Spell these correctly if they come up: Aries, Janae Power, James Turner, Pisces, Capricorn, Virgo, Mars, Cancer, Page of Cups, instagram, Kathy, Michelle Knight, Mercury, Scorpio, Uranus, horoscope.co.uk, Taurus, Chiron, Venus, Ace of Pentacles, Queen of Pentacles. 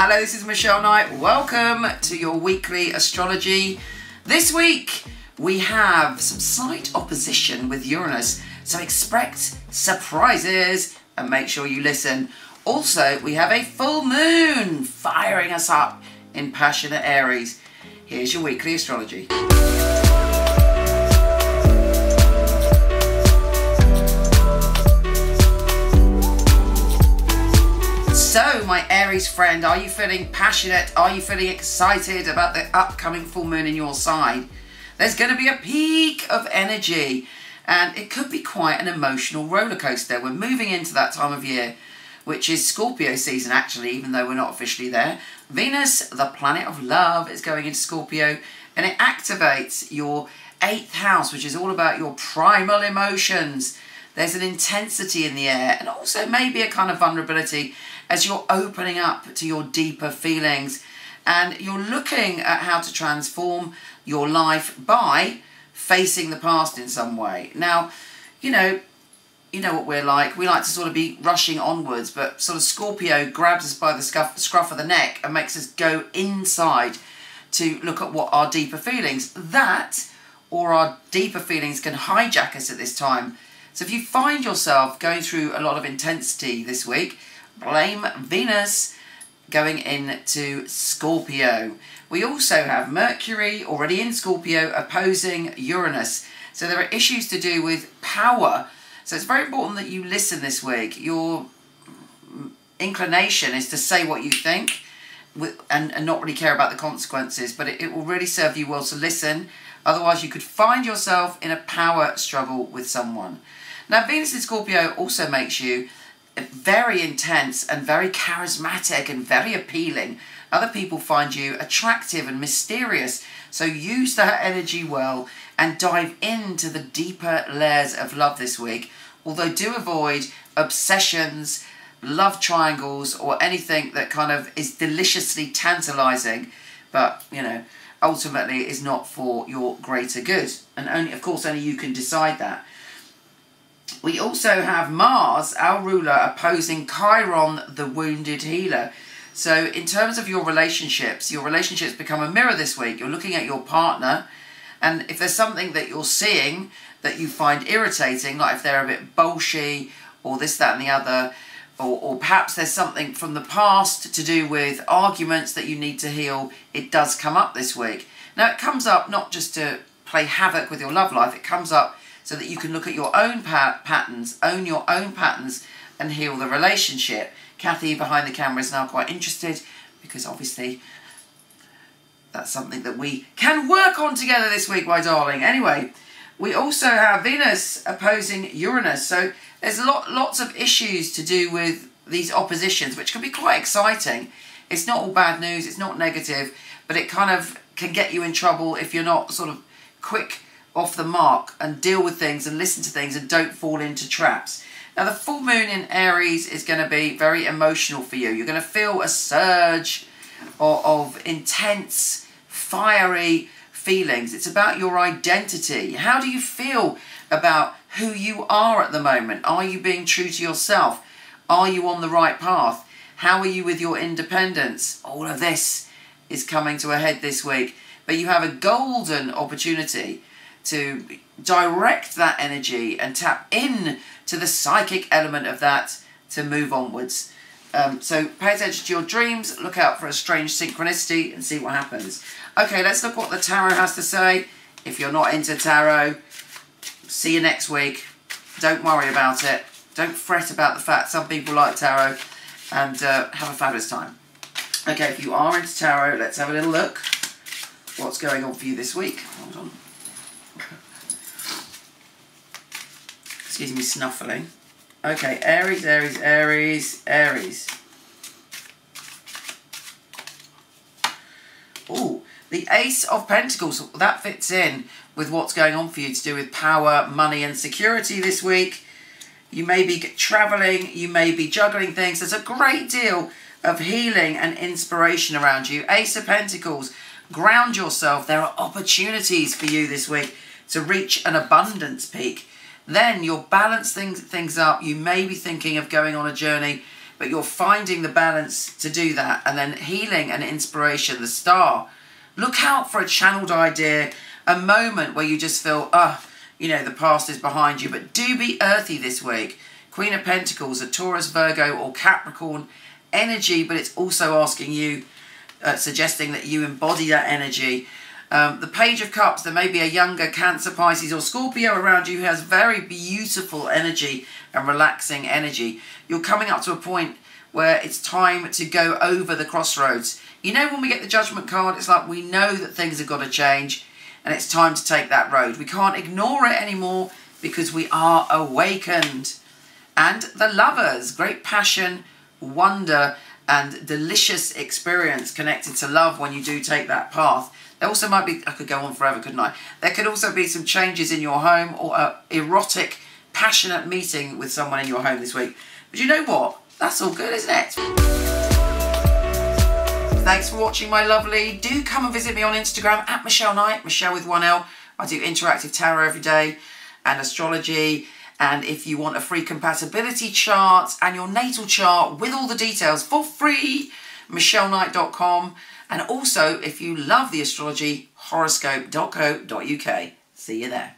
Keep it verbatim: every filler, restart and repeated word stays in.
Hello, this is Michelle Knight. Welcome to your weekly astrology. This week we have some slight opposition with Uranus, so expect surprises and make sure you listen. Also, we have a full moon firing us up in passionate Aries. Here's your weekly astrology. So, my Aries friend, are you feeling passionate? Are you feeling excited about the upcoming full moon in your sign? There's going to be a peak of energy, and it could be quite an emotional roller coaster. We're moving into that time of year, which is Scorpio season, actually, even though we're not officially there. Venus, the planet of love, is going into Scorpio, and it activates your eighth house, which is all about your primal emotions. There's an intensity in the air, and also maybe a kind of vulnerability as you're opening up to your deeper feelings, and you're looking at how to transform your life by facing the past in some way. Now, you know, you know what we're like. We like to sort of be rushing onwards, but sort of Scorpio grabs us by the scuff, scruff of the neck and makes us go inside to look at what our deeper feelings, that or our deeper feelings can hijack us at this time. So if you find yourself going through a lot of intensity this week, blame Venus going into Scorpio. We also have Mercury already in Scorpio opposing Uranus. So there are issues to do with power. So it's very important that you listen this week. Your inclination is to say what you think and, and not really care about the consequences, but it, it will really serve you well to listen. Otherwise, you could find yourself in a power struggle with someone. Now, Venus in Scorpio also makes you very intense and very charismatic and very appealing. Other people find you attractive and mysterious, so use that energy well and dive into the deeper layers of love this week, although do avoid obsessions, love triangles, or anything that kind of is deliciously tantalizing, but, you know, ultimately is not for your greater good, and only, of course, only you can decide that. We also have Mars, our ruler, opposing Chiron, the wounded healer. So in terms of your relationships, your relationships become a mirror this week. You're looking at your partner, and if there's something that you're seeing that you find irritating, like if they're a bit bolshy or this, that and the other, or, or perhaps there's something from the past to do with arguments that you need to heal, it does come up this week. Now, it comes up not just to play havoc with your love life, it comes up so that you can look at your own pa patterns, own your own patterns, and heal the relationship. Kathy behind the camera is now quite interested, because obviously that's something that we can work on together this week, my darling. Anyway, we also have Venus opposing Uranus. So there's lot, lots of issues to do with these oppositions, which can be quite exciting. It's not all bad news, it's not negative, but it kind of can get you in trouble if you're not sort of quick off the mark and deal with things and listen to things and don't fall into traps. Now, the full moon in Aries is going to be very emotional for you. You're going to feel a surge of, of intense, fiery feelings. It's about your identity. How do you feel about who you are at the moment? Are you being true to yourself? Are you on the right path? How are you with your independence? All of this is coming to a head this week, but you have a golden opportunity to direct that energy and tap in to the psychic element of that to move onwards. Um, so pay attention to your dreams, look out for a strange synchronicity and see what happens. Okay, let's look what the tarot has to say. If you're not into tarot, see you next week. Don't worry about it. Don't fret about the fact some people like tarot, and uh, have a fabulous time. Okay, if you are into tarot, let's have a little look. What's going on for you this week? Hold on. Excuse me, snuffling. Okay, Aries, Aries, Aries, Aries. Oh, the Ace of Pentacles. That fits in with what's going on for you to do with power, money and security this week. You may be travelling, you may be juggling things. There's a great deal of healing and inspiration around you. Ace of Pentacles. Ground yourself. There are opportunities for you this week to reach an abundance peak. Then you'll balance things, things up. You may be thinking of going on a journey but you're finding the balance to do that. And then healing and inspiration, the star. Look out for a channeled idea, a moment where you just feel, ah, oh, you know, the past is behind you. But do be earthy this week. Queen of Pentacles, a Taurus, Virgo or Capricorn energy, but it's also asking you, uh, suggesting that you embody that energy. Um, the Page of Cups, there may be a younger Cancer, Pisces or Scorpio around you who has very beautiful energy and relaxing energy. You're coming up to a point where it's time to go over the crossroads. You know, when we get the Judgment card, it's like we know that things have got to change and it's time to take that road. We can't ignore it anymore because we are awakened. And the Lovers, great passion, wonder and delicious experience connected to love when you do take that path. There also might be, I could go on forever, couldn't I? There could also be some changes in your home or an erotic, passionate meeting with someone in your home this week. But you know what? That's all good, isn't it? Thanks for watching, my lovely. Do come and visit me on Instagram at Michelle Knight, Michelle with one L. I do interactive tarot every day and astrology. And if you want a free compatibility chart and your natal chart with all the details for free, michelle knight dot com. And also, if you love the astrology, horoscope dot co dot U K. See you there.